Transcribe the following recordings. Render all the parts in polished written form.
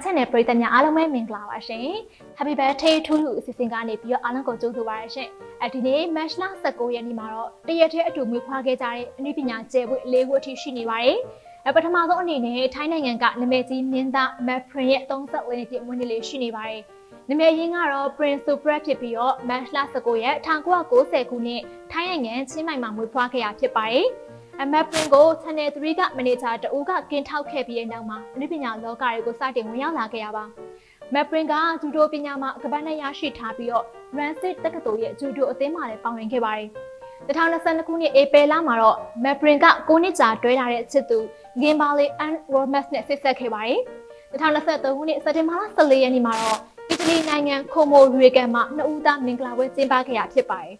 channel Happy birthday to you, Sisingani, your Alanko Joduarshe. At the name Mashla Sakoya Nimaro, theatre to Mupagari, Nipinace, Lewoti Shiniware. A Patamago Nine, Tiny and Gatnameti, Ninda, Mapre, Tonsa, Winnie Shiniware. The Mayingaro, Prim Suparat, Mashla Sakoya, Tangua Go Sekune, Tiny and Sima Mupaka Tipari. And my pringo, Tanet Riga Manita, the Uga Gintau Kapi and Nama, Lipina Lokai Gosati Muyala Gayaba. My pringa, Judo Pinama, Kabanayashi Tapio, Rancid the Katoya, Judo Tema, Pang Kibari. The town of Sanakuni Epe Lamaro, my pringa, Gonita, Drenare Situ, Gimbali, and Romas Nessa Kibari. The town of Saturni Satimala Sali and Imaro, Italy Nangan, Como Rigama, Nouda Mingla with Zimbakaya Tibai.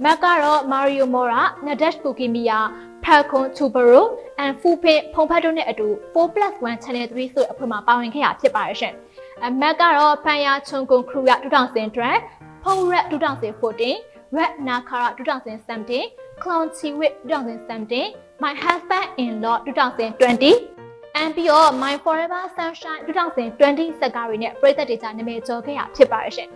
Magaro, Mario Mora, Nadesh Bukimia, Percon Tubaru, and Fupe Pompadone Adu, 4+1 Tanet Risu Puma Bankia Tibarishan. And Magaro, Paya Tungun Kruya 2003, Pong Red 2014, Red Nakara 2017, Clown Tiwit 2017, My Husband in Law 2020, and Beyond My Forever Sunshine 2020 Sagarinet Brother Data Name Tokia Tibarishan.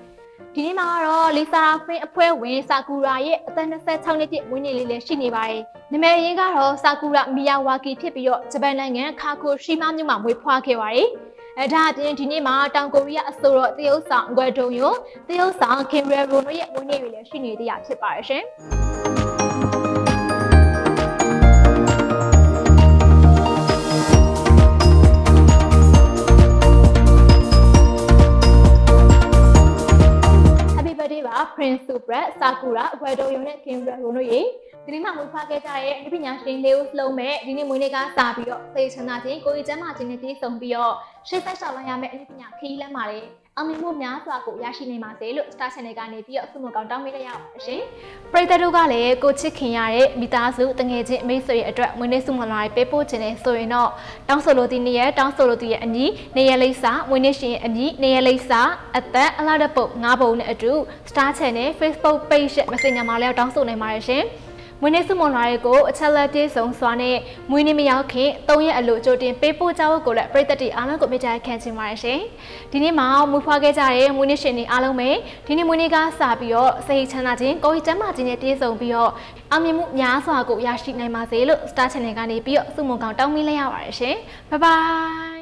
Dinimaro, Lisa, Pue Win, Sakura, Santa Satanity, Winnie Shinibai, the Mayingaro, Sakura, Miyawaki, Tipio, Tabanangan, Kaku, Shimanuma, with Pakiwari, and that in Dinima, Tangoria, Soro, the old son, Guadonio, the old son, Kim Reverie, Winnie Shini, the Atiparishan. Prim Suparat, Sakura, Guado Unit, Kim Runoye, the Lima Mupaketa, Nipinashin, Leo Slome, Dinimuniga Sabio, Place Natin, Goita Martinity, Sombio, Shesa Shalayam, Nipina, Kila Mare, Amimumia, Saku, Yashinima, Look, Stasanegani, Sumoganda, She, Preta Dugale, Gochikiare, Bitazu, Tangaji, Mesoi, Address, Munisumana, Pepo, Chene, Soino, Dansolotinia, Dansolotia, and Ye, Nealisa, Munishi, and Ye, Nealisa, at that, a lot of book, Nabo, and Drew, Star Chene, Facebook page, Messina Maria, Dansone, Marishin. Munisumana go, Chalati, Song Swane, Munimiaki, Toya, and Lujotin, Pepo, Jawa, Gola, Preta, the Anagomita, Kansi Marishin. Dinima, Mupageta, Munishini, Alome, Dinimuniga, Sabio, Saychanatin, Goita Martinity, Zombio, Amimu Yasago, Yashi, Namazelo, Statanegani, Bio, Sumoganda, Milaya, Bye bye.